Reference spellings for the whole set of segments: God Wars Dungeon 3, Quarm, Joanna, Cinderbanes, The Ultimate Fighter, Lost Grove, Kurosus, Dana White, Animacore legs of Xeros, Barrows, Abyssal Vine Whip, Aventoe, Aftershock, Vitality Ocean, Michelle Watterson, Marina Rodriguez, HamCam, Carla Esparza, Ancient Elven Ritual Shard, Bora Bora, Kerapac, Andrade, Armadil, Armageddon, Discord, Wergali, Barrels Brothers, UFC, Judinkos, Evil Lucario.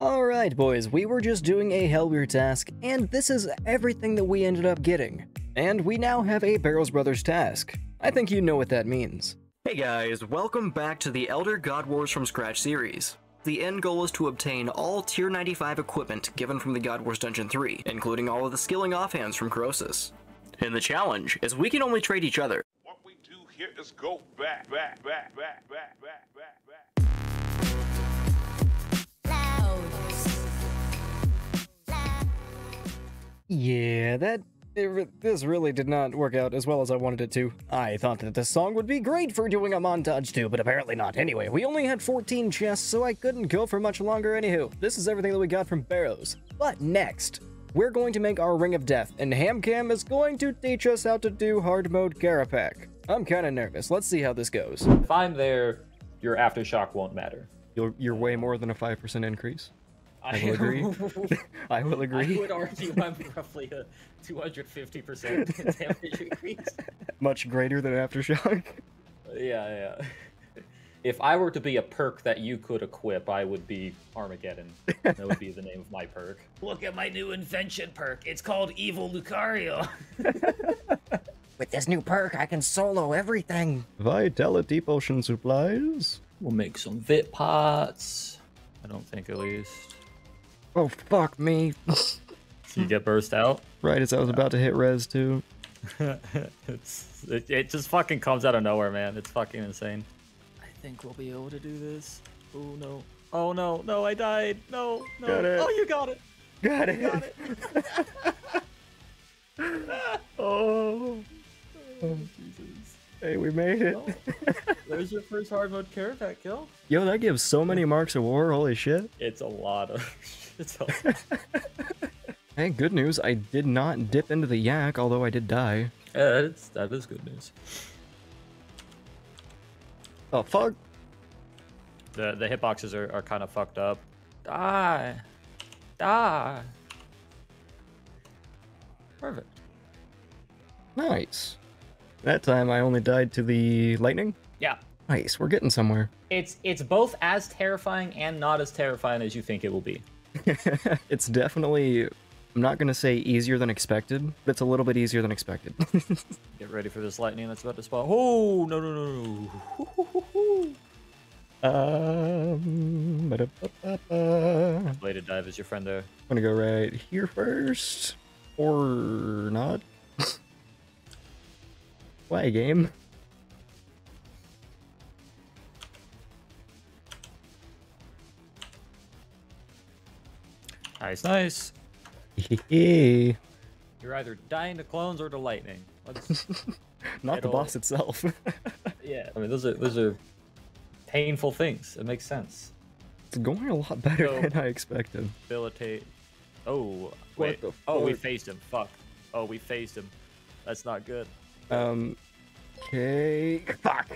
Alright boys, we were just doing a Hellweird task, and this is everything that we ended up getting. And we now have a Barrels Brothers task. I think you know what that means. Hey guys, welcome back to the Elder God Wars from Scratch series. The end goal is to obtain all Tier 95 equipment given from the God Wars Dungeon 3, including all of the skilling offhands from Kurosus. And the challenge is we can only trade each other. What we do here is go back. Yeah, this really did not work out as well as I wanted it to. I thought that this song would be great for doing a montage too, but apparently not. Anyway, we only had 14 chests, so I couldn't go for much longer. Anywho, this is everything that we got from Barrows. But next, we're going to make our Ring of Death, and HamCam is going to teach us how to do hard mode Kerapac. I'm kind of nervous. Let's see how this goes. If I'm there, your Aftershock won't matter. You're way more than a 5% increase. I will agree. I will agree. I would argue I'm roughly a 250% damage increase. Much greater than Aftershock. Yeah, yeah. If I were to be a perk that you could equip, I would be Armageddon. That would be the name of my perk. Look at my new invention perk. It's called Evil Lucario. With this new perk, I can solo everything. Vitality Ocean supplies. We'll make some vit pots. I don't think at least. Oh, fuck me. So you get burst out? Right, as I was about to hit res, too. it just fucking comes out of nowhere, man. It's fucking insane. I think we'll be able to do this. Oh, no. Oh, no. No, I died. No, no. Got it. Oh, you got it. Got it. You got it. Oh. Oh, Jesus. Hey, we made it. Oh. There's your first hard mode Kerapac kill. Yo, that gives so many marks of war. Holy shit. It's a lot of. It's a lot. Hey, good news. I did not dip into the yak, although I did die. Yeah, that is good news. Oh, fuck. The hitboxes are kind of fucked up. Die. Die. Perfect. Nice. That time I only died to the lightning? Yeah. Nice, we're getting somewhere. It's both as terrifying and not as terrifying as you think it will be. It's definitely, I'm not going to say easier than expected, but it's a little bit easier than expected. Get ready for this lightning that's about to spawn. Oh, no, no, no, no. Bladed dive is your friend there. I'm going to go right here first. Or not. Why, game? Nice, nice. You're either dying to clones or to lightning. Not the boss itself. Yeah, I mean, those are painful things. It makes sense. It's going a lot better than I expected. Debilitate. Oh, wait. Oh, we phased him. Fuck. Oh, we phased him. That's not good. Okay. Fuck.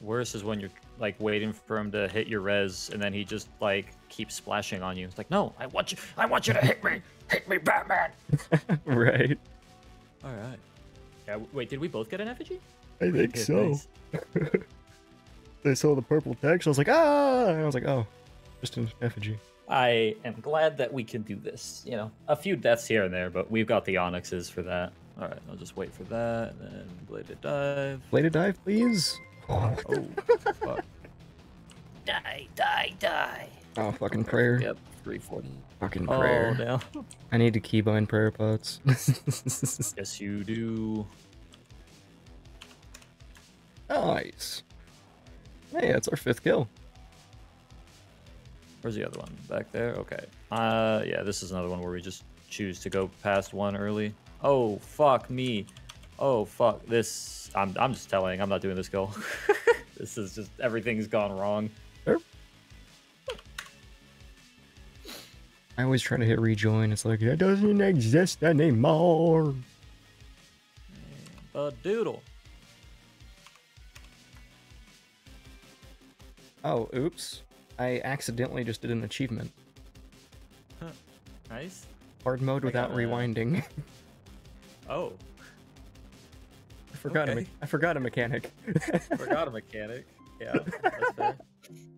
Worse is when you're like waiting for him to hit your res and then he just like keeps splashing on you. It's like, no, I want you to hit me. Hit me, Batman. Right. All right. Yeah, wait, did we both get an effigy? I think so. Nice. They saw the purple text. I was like, ah, and I was like, oh, just an effigy. I am glad that we can do this. You know, a few deaths here and there, but we've got the onyxes for that. All right, I'll just wait for that, and then bladed dive. Bladed dive, please. Oh, fuck. Die, die, die. Oh, fucking prayer. Yep, 340. Fucking prayer. Oh, no. I need to keybind prayer pots. Yes, you do. Nice. Hey, that's our fifth kill. Where's the other one? Back there? Okay. Yeah, this is another one where we just choose to go past one early. Oh, fuck me. Oh, fuck this. I'm just telling. I'm not doing this goal. This is just, everything's gone wrong. I always try to hit rejoin. It's like, that doesn't exist anymore. But doodle. Oh, oops. I accidentally just did an achievement. Huh. Nice. Hard mode without rewinding. Oh. forgot okay. I forgot a mechanic. Forgot a mechanic. Yeah, that's fair.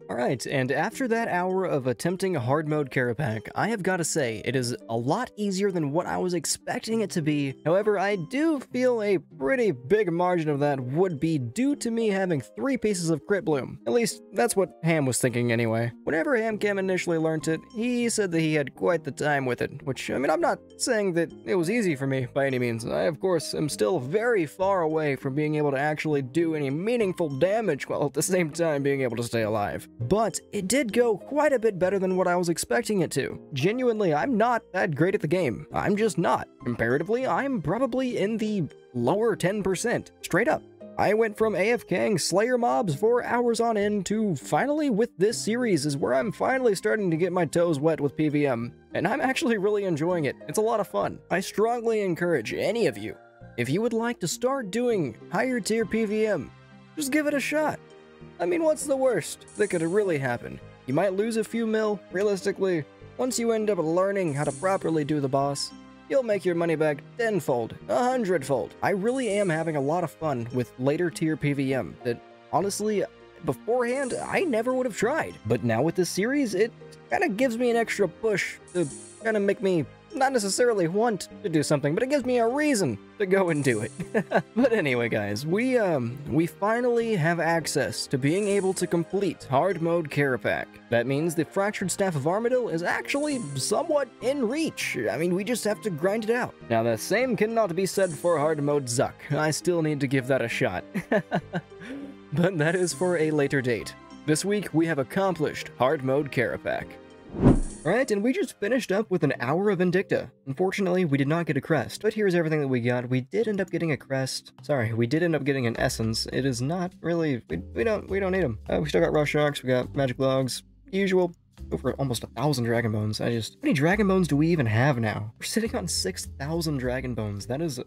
All right, and after that hour of attempting hard mode Kerapac, I have got to say it is a lot easier than what I was expecting it to be. However, I do feel a pretty big margin of that would be due to me having 3 pieces of crit bloom. At least that's what Ham was thinking anyway. Whenever HamCam initially learnt it, he said that he had quite the time with it, which, I mean, I'm not saying that it was easy for me by any means. I, of course, am still very far away from being able to actually do any meaningful damage while at the same time being able to stay alive. But it did go quite a bit better than what I was expecting it to. Genuinely, I'm not that great at the game. I'm just not. Comparatively, I'm probably in the lower 10%. Straight up. I went from AFKing Slayer mobs for hours on end to finally with this series is where I'm finally starting to get my toes wet with PVM. And I'm actually really enjoying it. It's a lot of fun. I strongly encourage any of you, if you would like to start doing higher tier PVM, just give it a shot. I mean, what's the worst that could have really happened? You might lose a few mil, realistically. Once you end up learning how to properly do the boss, you'll make your money back 10-fold, 100-fold. I really am having a lot of fun with later tier PVM that, honestly, beforehand, I never would have tried. But now with this series, it kind of gives me an extra push to kind of make me not necessarily want to do something, but it gives me a reason to go and do it. But anyway, guys, we finally have access to being able to complete hard mode Kerapac. That means the Fractured Staff of Armadil is actually somewhat in reach. I mean, we just have to grind it out. Now, the same cannot be said for hard mode Zuck. I still need to give that a shot. But that is for a later date. This week, we have accomplished hard mode Kerapac. Alright, and we just finished up with an hour of Invicta. Unfortunately, we did not get a crest, but here's everything that we got. We did end up getting a crest. Sorry, we did end up getting an essence. It is not really... We don't need them. We still got raw sharks, we got magic logs, usual. Over almost 1,000 dragon bones. I just... How many dragon bones do we even have now? We're sitting on 6,000 dragon bones. That is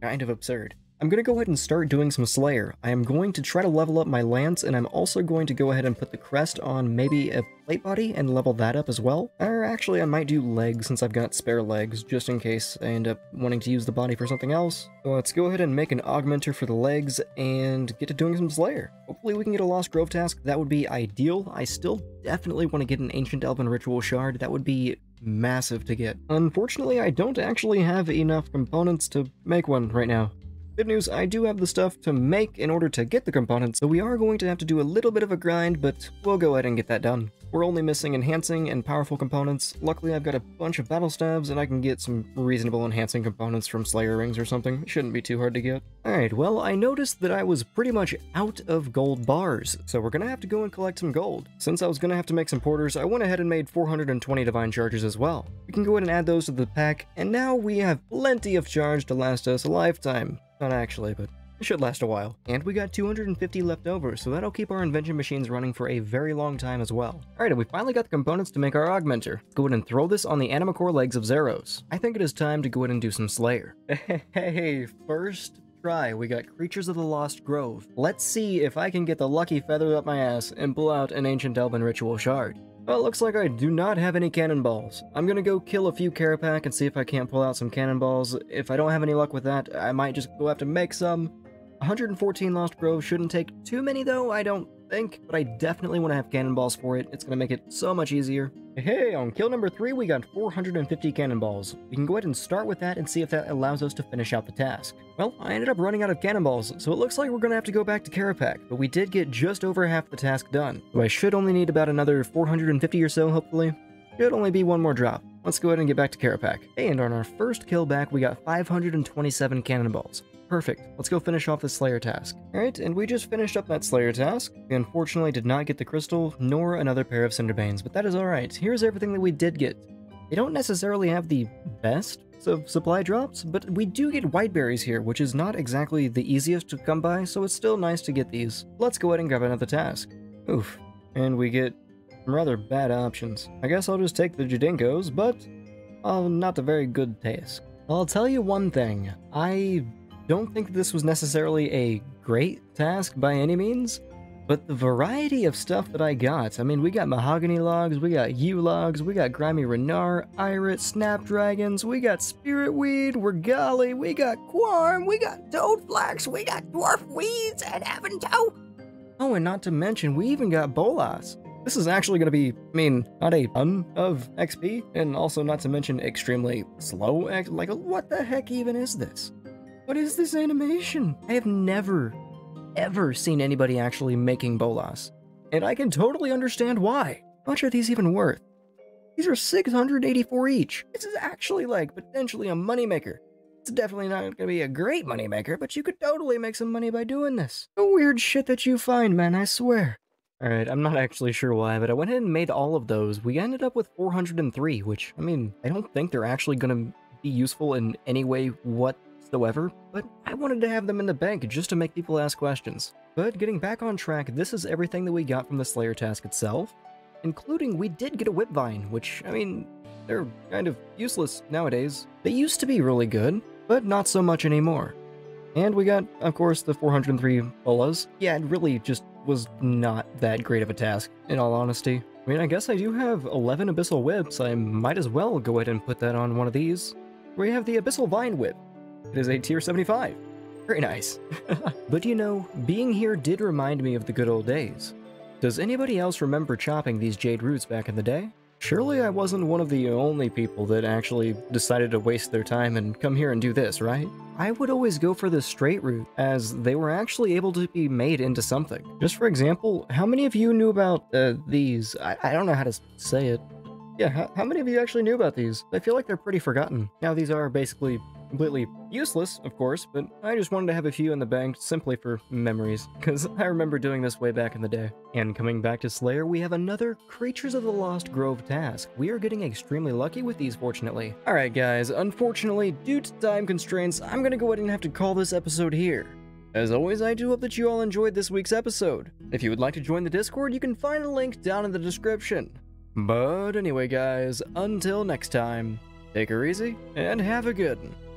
kind of absurd. I'm going to go ahead and start doing some Slayer. I am going to try to level up my Lance, and I'm also going to go ahead and put the crest on maybe a plate body and level that up as well. Or actually, I might do legs since I've got spare legs, just in case I end up wanting to use the body for something else. So let's go ahead and make an augmenter for the legs and get to doing some Slayer. Hopefully we can get a Lost Grove task. That would be ideal. I still definitely want to get an Ancient Elven Ritual Shard. That would be massive to get. Unfortunately, I don't actually have enough components to make one right now. Good news, I do have the stuff to make in order to get the components, so we are going to have to do a little bit of a grind, but we'll go ahead and get that done. We're only missing enhancing and powerful components. Luckily, I've got a bunch of battle stabs, and I can get some reasonable enhancing components from Slayer rings or something. It shouldn't be too hard to get. Alright, well, I noticed that I was pretty much out of gold bars, so we're gonna have to go and collect some gold. Since I was gonna have to make some porters, I went ahead and made 420 divine charges as well. We can go ahead and add those to the pack, and now we have plenty of charge to last us a lifetime. Not actually, but it should last a while. And we got 250 left over, so that'll keep our invention machines running for a very long time as well. Alright, and we finally got the components to make our augmenter. Let's go ahead and throw this on the Animacore legs of Xeros. I think it is time to go ahead and do some Slayer. Hey, first try, we got Creatures of the Lost Grove. Let's see if I can get the lucky feather up my ass and pull out an Ancient Elven Ritual Shard. Well, it looks like I do not have any cannonballs. I'm gonna go kill a few Kerapac and see if I can't pull out some cannonballs. If I don't have any luck with that, I might just go have to make some. 114 Lost Grove shouldn't take too many though, I don't think, but I definitely want to have cannonballs for it. It's gonna make it so much easier. Hey, on kill number 3, we got 450 cannonballs. We can go ahead and start with that and see if that allows us to finish out the task. Well, I ended up running out of cannonballs, so it looks like we're gonna have to go back to Kerapac, but we did get just over half the task done. So I should only need about another 450 or so, hopefully. Should only be one more drop. Let's go ahead and get back to Kerapac. And on our first kill back, we got 527 cannonballs. Perfect. Let's go finish off the Slayer task. Alright, and we just finished up that Slayer task. We unfortunately did not get the crystal, nor another pair of Cinderbanes, but that is alright. Here's everything that we did get. They don't necessarily have the best of supply drops, but we do get white berries here, which is not exactly the easiest to come by, so it's still nice to get these. Let's go ahead and grab another task. Oof. And we get some rather bad options. I guess I'll just take the Judinkos, but not a very good task. I'll tell you one thing. I don't think this was necessarily a great task by any means, But the variety of stuff that I got, I mean, we got mahogany logs, we got yew logs, we got grimy renar, irit, snapdragons, we got spirit weed, wergali, we got quarm, we got toad flax, we got dwarf weeds and aventoe. Oh, and not to mention, we even got bolas. This is actually going to be, I mean, not a ton of XP, and also not to mention extremely slow XP. Like, what the heck even is this? What is this animation? I have never ever seen anybody actually making bolas, and I can totally understand why. How much are these even worth? These are 684 each. This is actually like potentially a moneymaker. It's definitely not going to be a great moneymaker, but you could totally make some money by doing this. The weird shit that you find, man, I swear. Alright, I'm not actually sure why, but I went ahead and made all of those. We ended up with 403, which, I mean, I don't think they're actually going to be useful in any way whatsoever, but I wanted to have them in the bank just to make people ask questions. But getting back on track, this is everything that we got from the Slayer task itself, including we did get a whip vine, which, I mean, they're kind of useless nowadays. They used to be really good, but not so much anymore. And we got, of course, the 403 bolas. Yeah, it really just was not that great of a task, in all honesty. I mean, I guess I do have 11 Abyssal Whips. I might as well go ahead and put that on one of these. We have the Abyssal Vine Whip. It is a tier 75. Very nice. But you know, being here did remind me of the good old days. Does anybody else remember chopping these jade roots back in the day? Surely I wasn't one of the only people that actually decided to waste their time and come here and do this, right? I would always go for the straight route, as they were actually able to be made into something. Just for example, how many of you knew about these? I don't know how to say it. Yeah, how many of you actually knew about these? I feel like they're pretty forgotten. Now these are basically completely useless, of course, but I just wanted to have a few in the bank simply for memories, because I remember doing this way back in the day. And coming back to Slayer, we have another Creatures of the Lost Grove task. We are getting extremely lucky with these, fortunately. Alright guys, unfortunately, due to time constraints, I'm gonna go ahead and have to call this episode here. As always, I do hope that you all enjoyed this week's episode. If you would like to join the Discord, you can find the link down in the description. But anyway guys, until next time, take her easy, and have a good one.